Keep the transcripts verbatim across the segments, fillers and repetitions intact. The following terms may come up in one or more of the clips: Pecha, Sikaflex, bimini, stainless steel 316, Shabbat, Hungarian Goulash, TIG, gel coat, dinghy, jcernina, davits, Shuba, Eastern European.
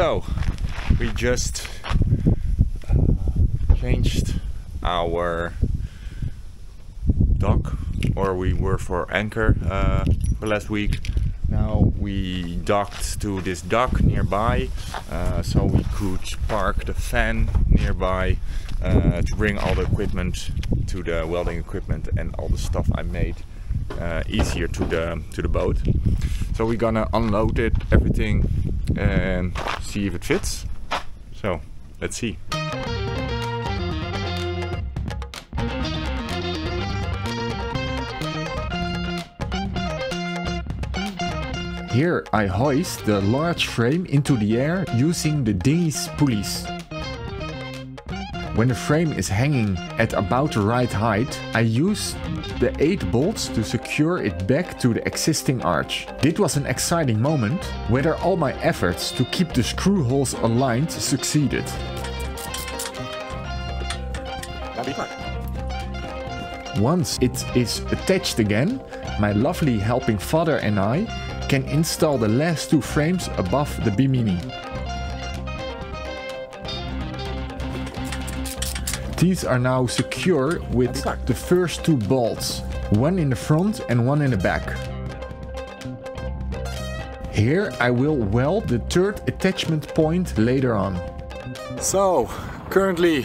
So we just changed our dock, or we were for anchor uh, for last week. Now we docked to this dock nearby, uh, so we could park the van nearby uh, to bring all the equipment, to the welding equipment and all the stuff I made, uh, easier to the to the boat. So we're gonna unload it, everything, and see if it fits. So let's see. Here I hoist the large frame into the air using the dinghy's pulleys. When the frame is hanging at about the right height, I use the eight bolts to secure it back to the existing arch. This was an exciting moment, whether all my efforts to keep the screw holes aligned succeeded. Once it is attached again, my lovely helping father and I can install the last two frames above the bimini. These are now secure with the first two bolts, one in the front and one in the back. Here I will weld the third attachment point later on. So currently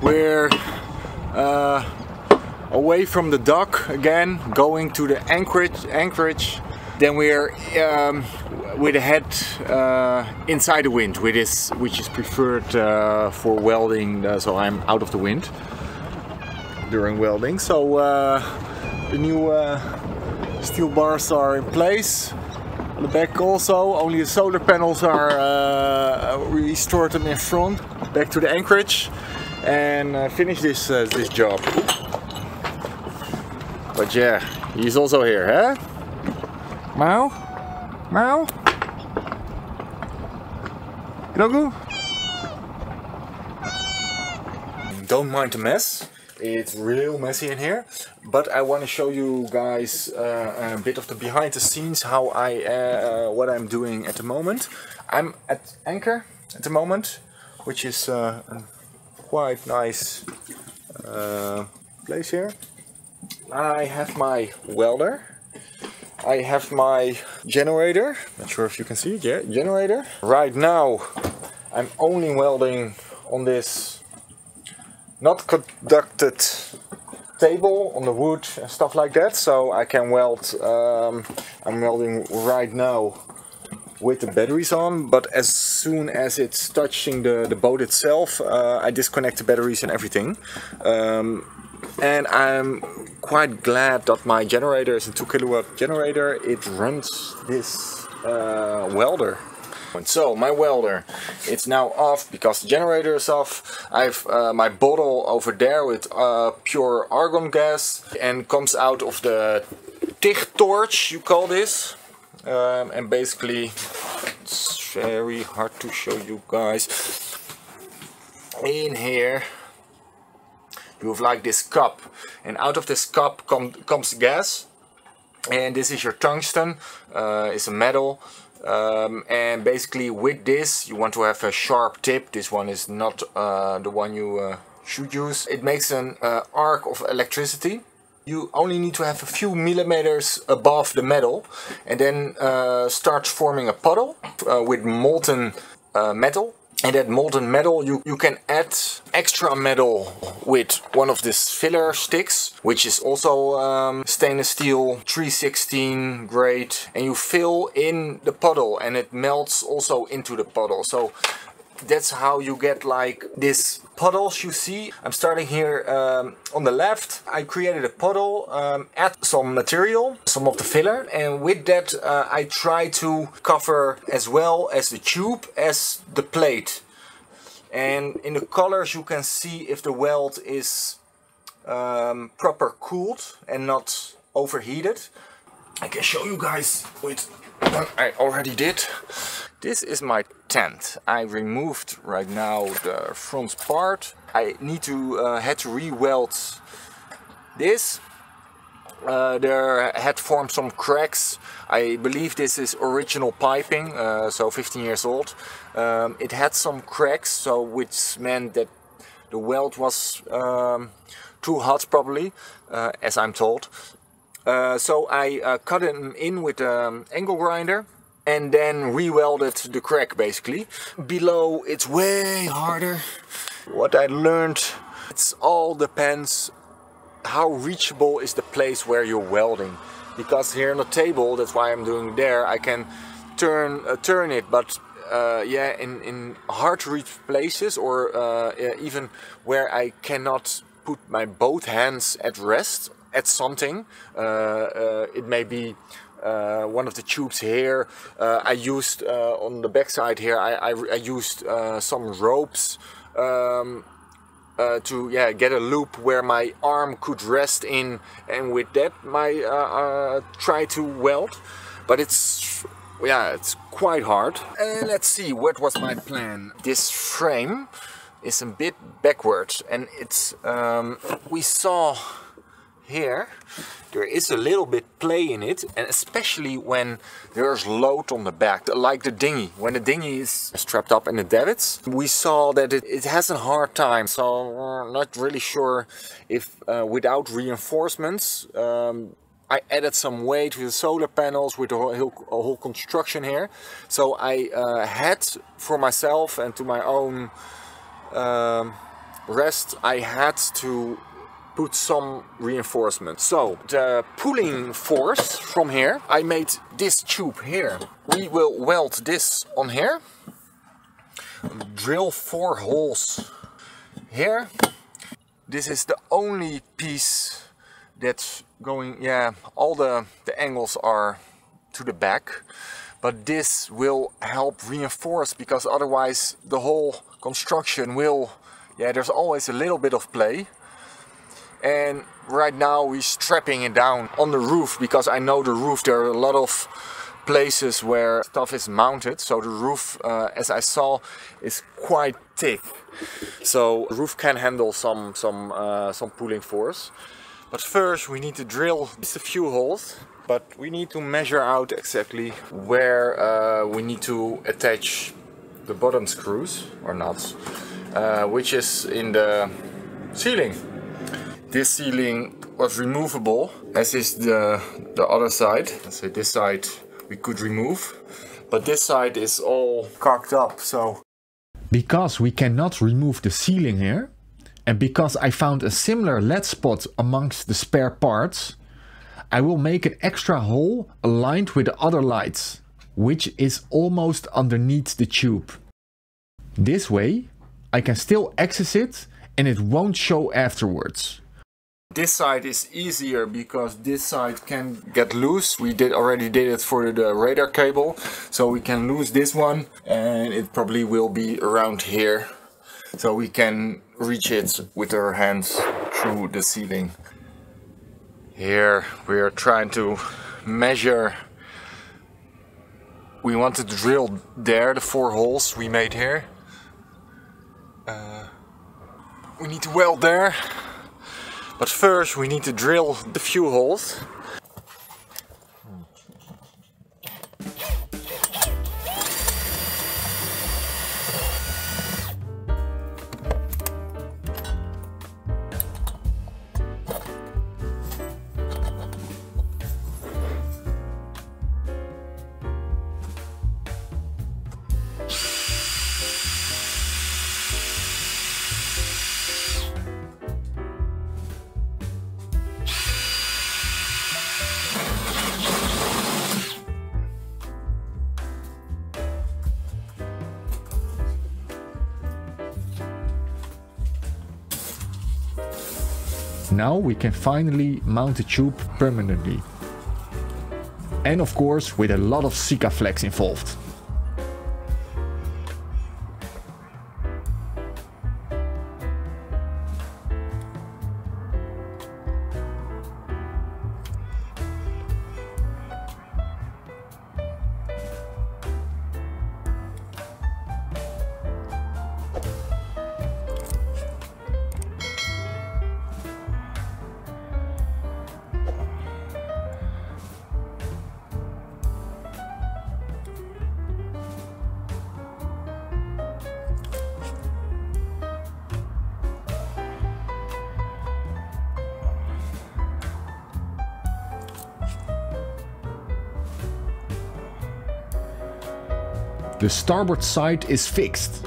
we're uh, away from the dock again, going to the anchorage, anchorage. Then we're um, with the head uh, inside the wind, which is, which is preferred uh, for welding, uh, so I'm out of the wind during welding. So uh, the new uh, steel bars are in place, on the back also, only the solar panels are, uh, we stored them in front, back to the anchorage and uh, finish this, uh, this job. But yeah, he's also here, huh? Mau? Mau? Grogu? Don't mind the mess. It's real messy in here. But I want to show you guys uh, a bit of the behind the scenes, how I, uh, what I'm doing at the moment. I'm at anchor at the moment, which is uh, a quite nice uh, place here. I have my welder. I have my generator, not sure if you can see it, yeah, generator. Right now I'm only welding on this not conducted table, on the wood and stuff like that, so I can weld, um, I'm welding right now with the batteries on, but as soon as it's touching the, the boat itself, uh, I disconnect the batteries and everything. Um, and I'm quite glad that my generator is a two kilowatt generator. It runs this uh, welder. And so my welder, it's now off because the generator is off. I have uh, my bottle over there with uh, pure argon gas, and comes out of the TIG torch, you call this. Um, and basically, it's very hard to show you guys. In here you have like this cup, and out of this cup com comes gas, and this is your tungsten, uh, it's a metal, um, and basically with this you want to have a sharp tip. This one is not uh, the one you uh, should use. It makes an uh, arc of electricity. You only need to have a few millimeters above the metal, and then uh, starts forming a puddle uh, with molten uh, metal. And that molten metal, you, you can add extra metal with one of these filler sticks, which is also um, stainless steel three sixteen grade. And you fill in the puddle and it melts also into the puddle. So that's how you get like these puddles you see. I'm starting here um, on the left. I created a puddle, um, add some material, some of the filler, and with that uh, I try to cover as well as the tube as the plate. And in the colors you can see if the weld is um, proper cooled and not overheated. I can show you guys with one I already did. This is my tent. I removed right now the front part. I need to uh, had to re-weld this, Uh, there had formed some cracks. I believe this is original piping, uh, so fifteen years old. Um, it had some cracks, so which meant that the weld was um, too hot probably, uh, as I'm told. Uh, so I uh, cut them in with an angle grinder and then re-welded the crack basically. Below it's way harder. What I learned, it's all depends how reachable is the place where you're welding, because here on the table, that's why I'm doing there, I can turn uh, turn it, but uh, yeah, in, in hard to reach places, or uh, yeah, even where I cannot put my both hands at rest at something, uh, uh, it may be uh, one of the tubes here. uh, I used uh, on the back side here, I, I, I used uh, some ropes um, Uh, to yeah, get a loop where my arm could rest in, and with that my uh, uh, try to weld, but it's yeah it's quite hard. And uh, let's see, what was my plan? This frame is a bit backwards, and it's um, we saw here there is a little bit play in it, and especially when there's load on the back, like the dinghy. When the dinghy is strapped up in the davits, we saw that it, it has a hard time, so we're not really sure if uh, without reinforcements. um, I added some weight with the solar panels, with the whole, whole construction here, so I uh, had for myself and to my own um, rest, I had to put some reinforcement. So the pulling force from here, I made this tube here. We will weld this on here, drill four holes here. This is the only piece that's going, yeah, all the, the angles are to the back, but this will help reinforce, because otherwise the whole construction will, yeah, there's always a little bit of play. And right now we're strapping it down on the roof, because I know the roof, there are a lot of places where stuff is mounted, so the roof, uh, as I saw, is quite thick, so the roof can handle some some uh, some pulling force. But first we need to drill just a few holes, but we need to measure out exactly where uh, we need to attach the bottom screws or nuts, uh, which is in the ceiling. This ceiling was removable, as is the, the other side. So this side we could remove, but this side is all cocked up, so... Because we cannot remove the ceiling here, and because I found a similar lead spot amongst the spare parts, I will make an extra hole aligned with the other lights, which is almost underneath the tube. This way I can still access it and it won't show afterwards. This side is easier, because this side can get loose. We did already did it for the radar cable, so we can lose this one, and it probably will be around here, so we can reach it with our hands through the ceiling. Here we are trying to measure. We wanted to drill there the four holes we made here. Uh, we need to weld there. But first we need to drill the few holes. Now we can finally mount the tube permanently. And of course with a lot of Sikaflex involved. The starboard side is fixed.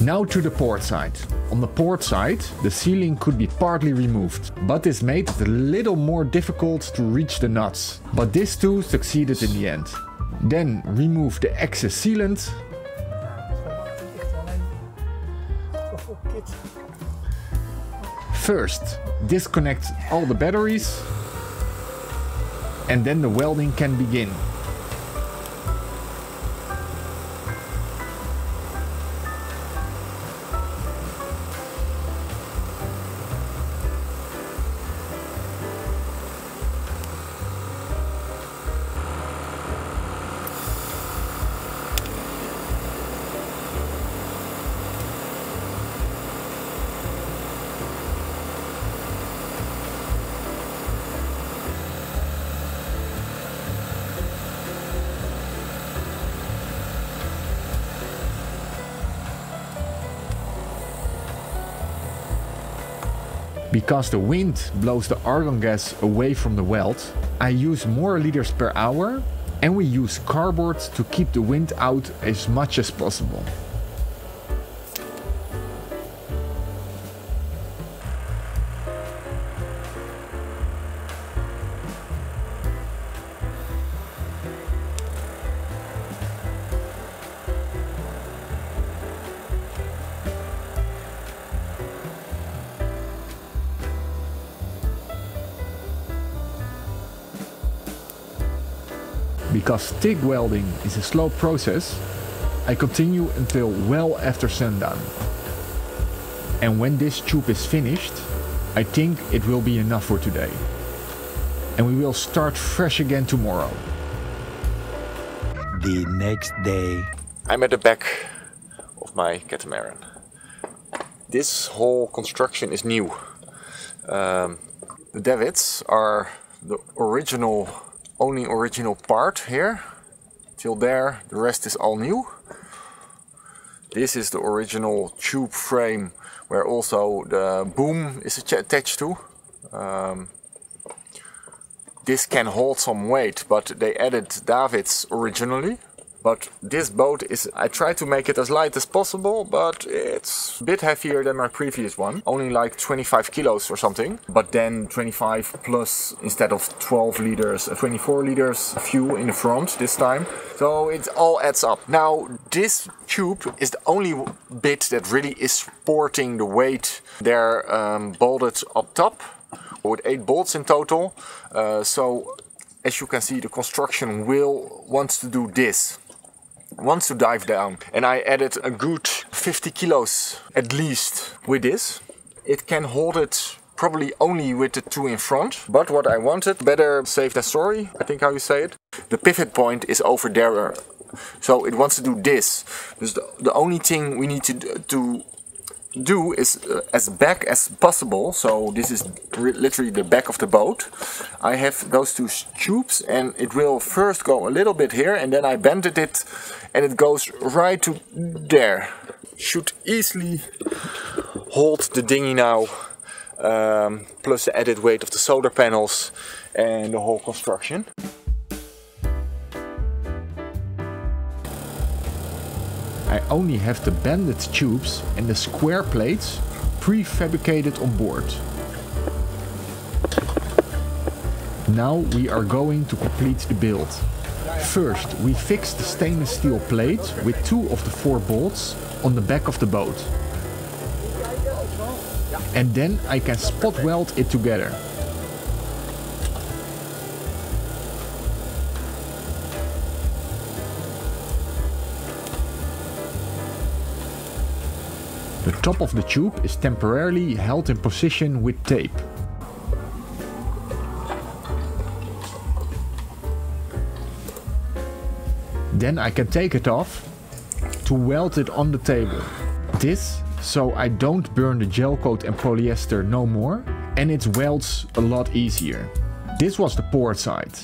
Now to the port side. On the port side, the ceiling could be partly removed, but this made it a little more difficult to reach the nuts. But this too succeeded in the end. Then remove the excess sealant. First, disconnect all the batteries, and then the welding can begin. Because the wind blows the argon gas away from the weld, I use more liters per hour, and we use cardboard to keep the wind out as much as possible. Because TIG welding is a slow process, I continue until well after sundown. And when this tube is finished, I think it will be enough for today. And we will start fresh again tomorrow. The next day. I'm at the back of my catamaran. This whole construction is new. Um, the davits are the original only original part here. Till there, the rest is all new. This is the original tube frame where also the boom is attached to. Um, this can hold some weight, but they added davits originally. But this boat is, I try to make it as light as possible, but it's a bit heavier than my previous one. Only like twenty-five kilos or something. But then twenty-five plus, instead of twelve liters, twenty-four liters fuel in the front this time. So it all adds up. Now this tube is the only bit that really is supporting the weight. They're um, bolted up top with eight bolts in total. Uh, so as you can see, the construction wheel wants to do this. Wants to dive down, and I added a good fifty kilos at least with this. It can hold it probably only with the two in front, but what I wanted, better safe than sorry, I think how you say it. The pivot point is over there, so it wants to do this. Because the, the only thing we need to, to do is uh, as back as possible, so this is literally the back of the boat. I have those two tubes, and it will first go a little bit here, and then I bended it and it goes right to there. Should easily hold the dinghy now, um, plus the added weight of the solar panels and the whole construction. I only have the banded tubes and the square plates prefabricated on board. Now we are going to complete the build. First, we fix the stainless steel plate with two of the four bolts on the back of the boat. And then I can spot weld it together. The top of the tube is temporarily held in position with tape. Then I can take it off to weld it on the table. This so I don't burn the gel coat and polyester no more, and it welds a lot easier. This was the port side.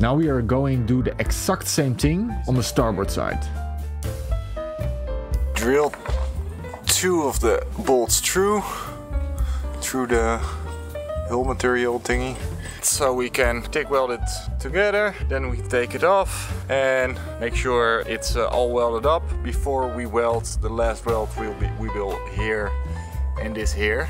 Now we are going to do the exact same thing on the starboard side. Drill two of the bolts through, through the hull material thingy. it so we can TIG weld it together. Then we take it off and make sure it's uh, all welded up before we weld the last weld we'll be, we will here and this here.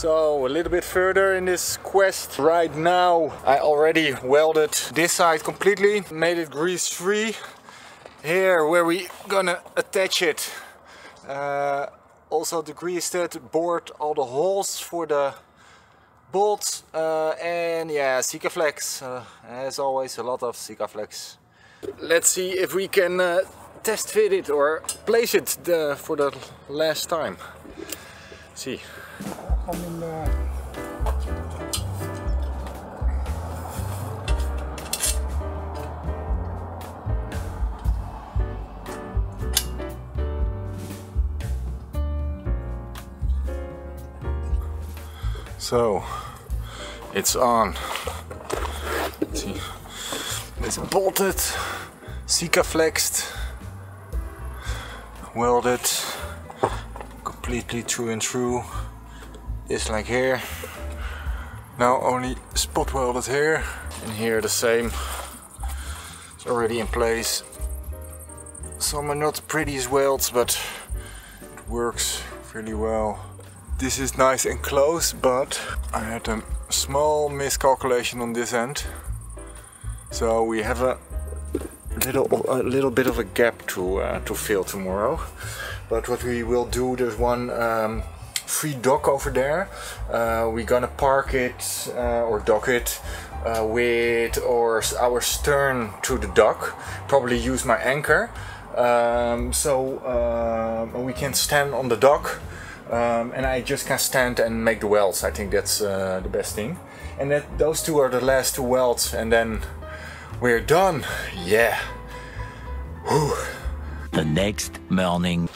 So a little bit further in this quest. Right now I already welded this side completely, made it grease free. Here where we gonna attach it, uh, also degreased it, bored all the holes for the bolts, uh, and yeah, Sikaflex, uh, as always, a lot of Sikaflex. Let's see if we can uh, test fit it or place it the, for the last time. Let's see. I mean, uh... So it's on. Let's see, it's bolted, Sikaflexed, welded completely through and through. This like here. Now only spot welded here. And here the same. It's already in place. Some are not the prettiest welds, but it works really well. This is nice and close, but I had a small miscalculation on this end. So we have a little, a little bit of a gap to uh, to fill tomorrow. But what we will do, there's one um, free dock over there. Uh, we're gonna park it uh, or dock it uh, with our, our stern to the dock. Probably use my anchor, um, so uh, we can stand on the dock, um, and I just can stand and make the welds. I think that's uh, the best thing. And that those two are the last two welds, and then we're done. Yeah. Whew. The next morning.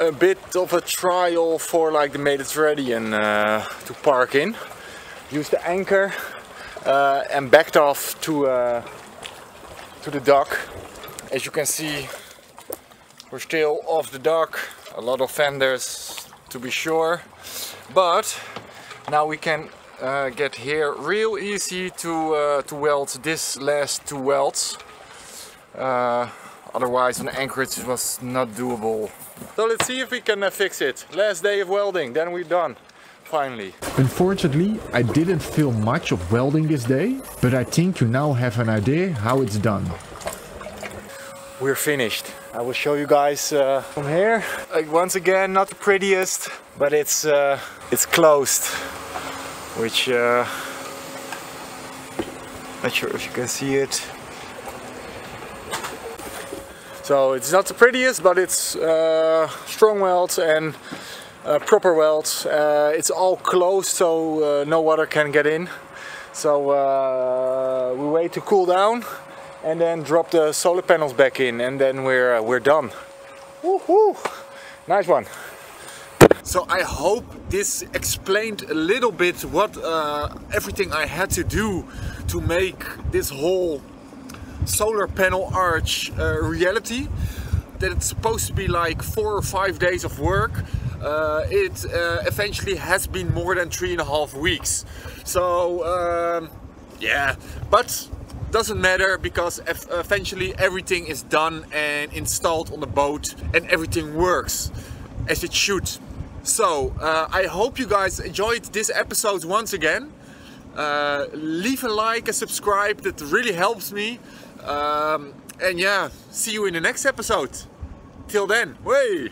A bit of a trial for like the Mediterranean uh, to park in. Used the anchor uh, and backed off to uh, to the dock. As you can see, we're still off the dock. A lot of fenders to be sure, but now we can uh, get here real easy to uh, to weld this last two welds. Uh, Otherwise, on anchorage was not doable. So let's see if we can uh, fix it. Last day of welding, then we're done, finally. Unfortunately, I didn't feel much of welding this day, but I think you now have an idea how it's done. We're finished. I will show you guys uh, from here. Like, once again, not the prettiest, but it's uh, it's closed, which uh, not sure if you can see it. So it's not the prettiest, but it's uh, strong welds and uh, proper welds. Uh, it's all closed, so uh, no water can get in. So uh, we wait to cool down and then drop the solar panels back in, and then we're uh, we're done. Woohoo! Nice one. So I hope this explained a little bit what uh, everything I had to do to make this whole solar panel arch uh, reality. That it's supposed to be like four or five days of work. Uh, it uh, eventually has been more than three and a half weeks. So um, yeah, but doesn't matter, because eventually everything is done and installed on the boat, and everything works as it should. So uh, I hope you guys enjoyed this episode once again. Uh, leave a like, a subscribe, that really helps me. Um, and yeah, see you in the next episode. Till then, way!